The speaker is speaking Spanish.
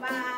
Bye.